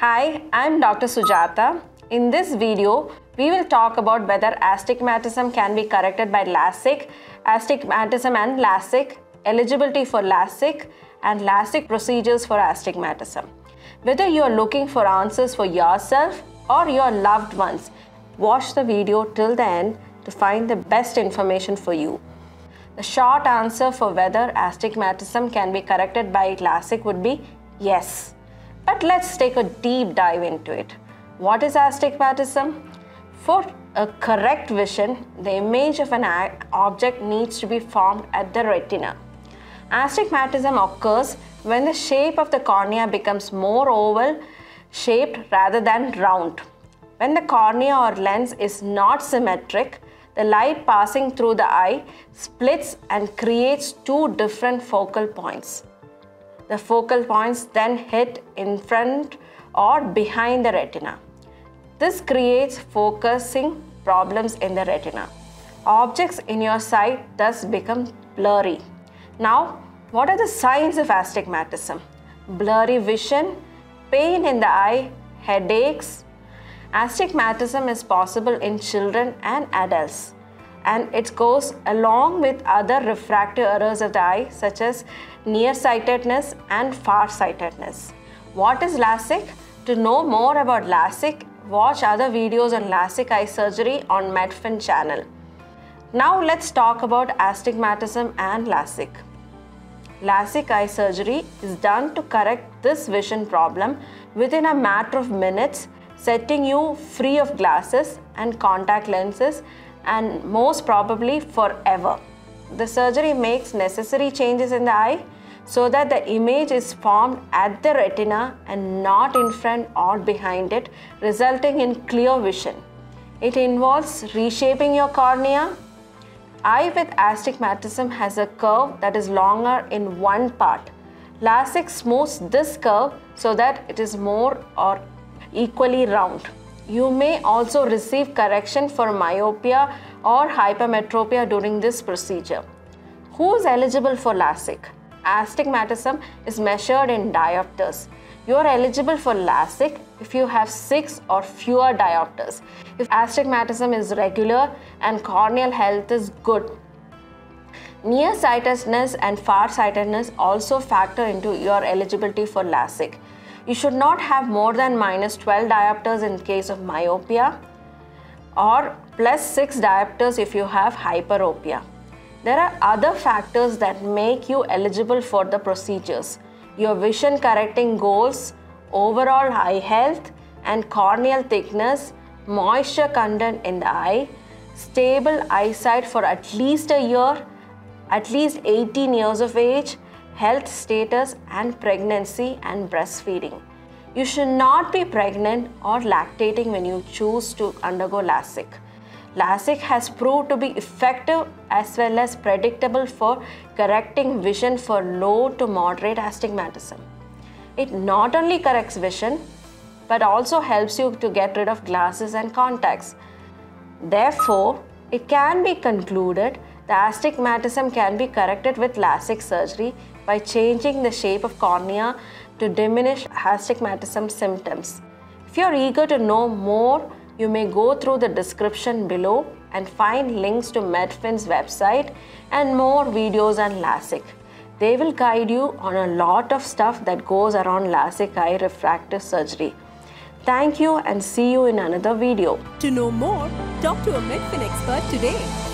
Hi, I'm Dr. Sujata. In this video, we will talk about whether astigmatism can be corrected by LASIK, astigmatism and LASIK, eligibility for LASIK, and LASIK procedures for astigmatism. Whether you are looking for answers for yourself or your loved ones, watch the video till the end to find the best information for you. The short answer for whether astigmatism can be corrected by LASIK would be yes. But let's take a deep dive into it. What is astigmatism? For a correct vision, the image of an object needs to be formed at the retina. Astigmatism occurs when the shape of the cornea becomes more oval shaped rather than round. When the cornea or lens is not symmetric, the light passing through the eye splits and creates two different focal points. The focal points then hit in front or behind the retina. This creates focusing problems in the retina. Objects in your sight thus become blurry. Now, what are the signs of astigmatism? Blurry vision, pain in the eye, headaches. Astigmatism is possible in children and adults, and it goes along with other refractive errors of the eye such as nearsightedness and farsightedness. What is LASIK? To know more about LASIK, watch other videos on LASIK eye surgery on Medfin channel. Now let's talk about astigmatism and LASIK. LASIK eye surgery is done to correct this vision problem within a matter of minutes, setting you free of glasses and contact lenses and most probably forever. The surgery makes necessary changes in the eye so that the image is formed at the retina and not in front or behind it, resulting in clear vision. It involves reshaping your cornea. Eye with astigmatism has a curve that is longer in one part. LASIK smooths this curve so that it is more or equally round. You may also receive correction for myopia or hypermetropia during this procedure. Who is eligible for LASIK? Astigmatism is measured in diopters. You are eligible for LASIK if you have 6 or fewer diopters, if astigmatism is regular and corneal health is good. Nearsightedness and farsightedness also factor into your eligibility for LASIK. You should not have more than -12 diopters in case of myopia or +6 diopters if you have hyperopia. There are other factors that make you eligible for the procedures. Your vision correcting goals, overall eye health and corneal thickness, moisture content in the eye, stable eyesight for at least a year, at least 18 years of age, health status and pregnancy and breastfeeding. You should not be pregnant or lactating when you choose to undergo LASIK. LASIK has proved to be effective as well as predictable for correcting vision for low to moderate astigmatism. It not only corrects vision but also helps you to get rid of glasses and contacts. Therefore, it can be concluded the astigmatism can be corrected with LASIK surgery by changing the shape of cornea to diminish astigmatism symptoms. If you are eager to know more, you may go through the description below and find links to Medfin's website and more videos on LASIK. They will guide you on a lot of stuff that goes around LASIK eye refractive surgery. Thank you and see you in another video. To know more, talk to a Medfin expert today.